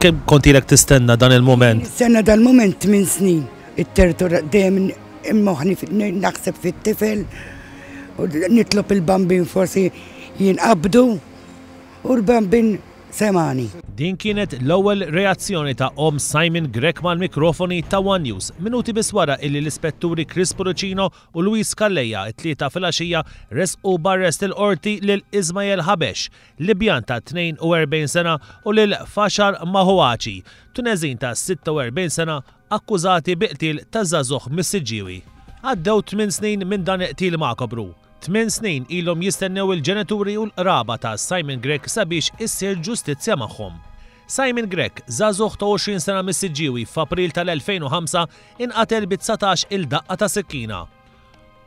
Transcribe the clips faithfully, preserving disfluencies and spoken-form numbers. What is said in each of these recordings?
kemm konti jilek tistenna dan il-moment? Nistenna dan il-moment minn snin. Il-territorja dejjem immoħni naħseb fit-tifel u nitlob il-bambin forsi jinqabdu u l-bambin semani. Din kienet l-ewwel reazzjoni ta' om Simon Grech mal-mikrofoni ta' One News minuti biss wara illi l-ispetturi Chris Procino u Luis Calleja it-tlieta filgħaxija resqu barrest il-qorti lil Ismael Habesh, Libjan ta' tnejn u erbgħin sena u lil Faisal Mahouachi, Tunezin ta' sitta u erbgħin sena, akkużati biqtil ta' żagħżugħ mis-siġġiewi. Għaddew tmien snin minn dan il-qtil makabru. tmien snin ilhom jistennew il-ġenituri u l-qraba ta' Simon Grech sabiex issir ġustizzja magħhom. Simon Grech, żagħżugħ ta' għoxrin sena mis-siġġiewi f'April tal-elfejn u ħamsa, inqatel bi tsatax il-daqqa ta' sikkina.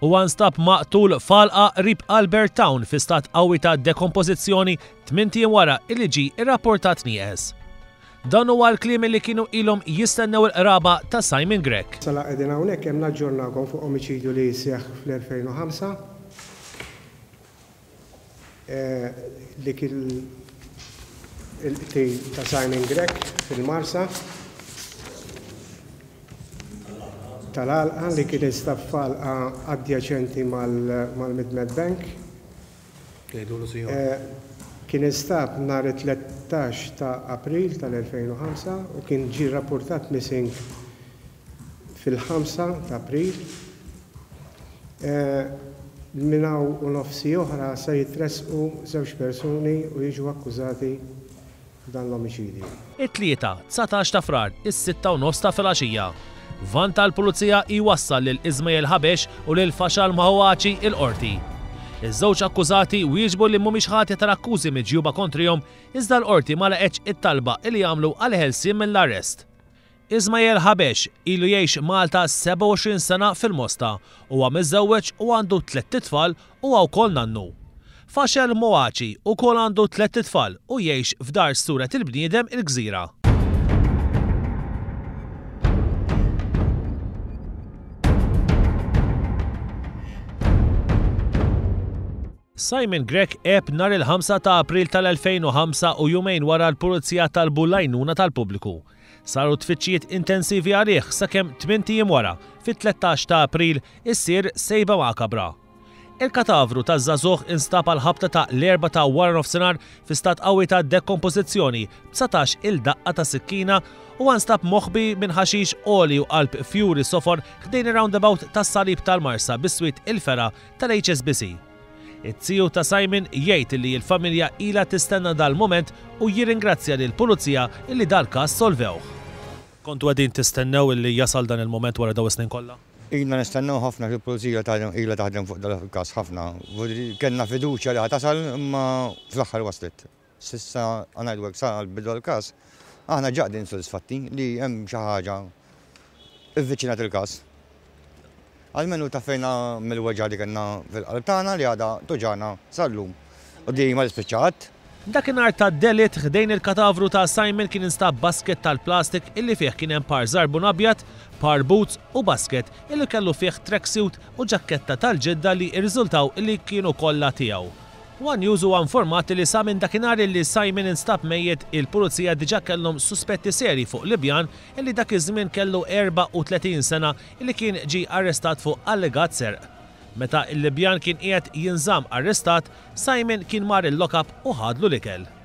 U nstab maqtul f'alqa qrib Albert Town fi stat qawwi ta' dekompożizzjoni tmien wara li ġie irrapportat nieqes. Dan huwa l-kliem li kienu ilhom jistennew il-qraba ta' Simon Grech. Sala qegħdin hawnhekk hemm naġġornakom fuq omiċidju li jseħħ fl-elfejn u ħamsa. Dik il-qtil ta' Simon Grech fil-Marsa tal-għalqa li kien istaffal adjaċenti mal-Midmed Bank. Kien istab nhar tlettax ta' April tal-elfejn u ħamsa u kien ġie rrapportat missing fil-ħamsa ta' April. Minnaw u nofsi oħra se jitresqu żewġ persuni u jiġu akkużati dan l-omiċidju. It-tlieta, tsatax ta' frar, is-sitta u nofs ta' filgħaxija. Van tal-Pulizija jwassal lil Ismael Habesh u lil Faisal Mahouachi il-qorti. Iż-żewġ akkużati wieġbu li mhumiex ħati tal-akkużi miġjuba kontrihom iżda l-qorti ma laqgħetx it-talba li jagħmlu għal ħelsien mill-arrest. Ismael Habesh ilu jgħix Malta seba' u għoxrin sena fil-Mosta, huwa miżżewweġ u għandu tliet tfal u wkoll nannu. Faisal Mahouachi ukoll għandu tliet tfal u jgħix f'dar suret il-bniedem il-Gżira. Simon Grech qeb nhar il-ħamsa ta' April tal-elfejn u ħamsa u jumejn wara l-Pulizija talbu l-għajnuna tal-pubbliku. Saru tfittxijiet intensivi għalih sakemm tmien ijiem wara, fit-tlettax ta' April, issir sejba makabra. Il-katavru ta' żagħżugħ instab għal ħabta ta' l-erba ta' wara nofsinhar fi stat qawwi ta' dekompożizzjoni b'tsatax il-daqqa ta' sikkina u nstab moħħbi minn ħaxix oli u qalb fjuri sofor ħdejn ir-roundabout tas-Salib tal-Marsa bis-swieq il-Fera tal-H S B C. It-tiju ta' Simon jgħid li l-familja ilha tistenna dal-moment u jirringrazzja lill-Pulizija illi dal-każ solvew. Kontu qegħdin tistennew illi jasal dan il-moment wara dawn is-snin kollha? Ilna nistennew ħafna li l-Pulizija ilha taħdem fuq dal-każ ħafna. Kellna fiduċja li ħatasal imma fl-aħħar waslet. S'issa ngħidlek sa bidu l-każ aħna ġaqdin sodisfatti li hemm xi ħaġa ivviċinat il-każ. Għalmenu tafejna mill-weġġa li kellna fil-qalb tagħna li għadha tuġana sal-lum u di ma spiċċat. Dakinhar tad-delitt ħdejn il-katavru ta' Simon kien instab basket tal-plastik illi fih kien hemm par żarbun abjad, par boots u basket illi kellu fih tracksuit u ġakketta tal-ġidda li rriżultaw illi kienu kollha tiegħu. One News huwa informat li sa minn dakinhar illi Simon instab mejjed il-Pulizija diġà kellhom suspetti seri fuq Libjan illi dak iż-żmien kellu erba' u tletin sena illi kien ġie arrestat fuq allegat serq. Meta il-Libjan kien qiegħed jinżamm arrestat, Simon kien mar il-lockup u ħadlu l-ikel.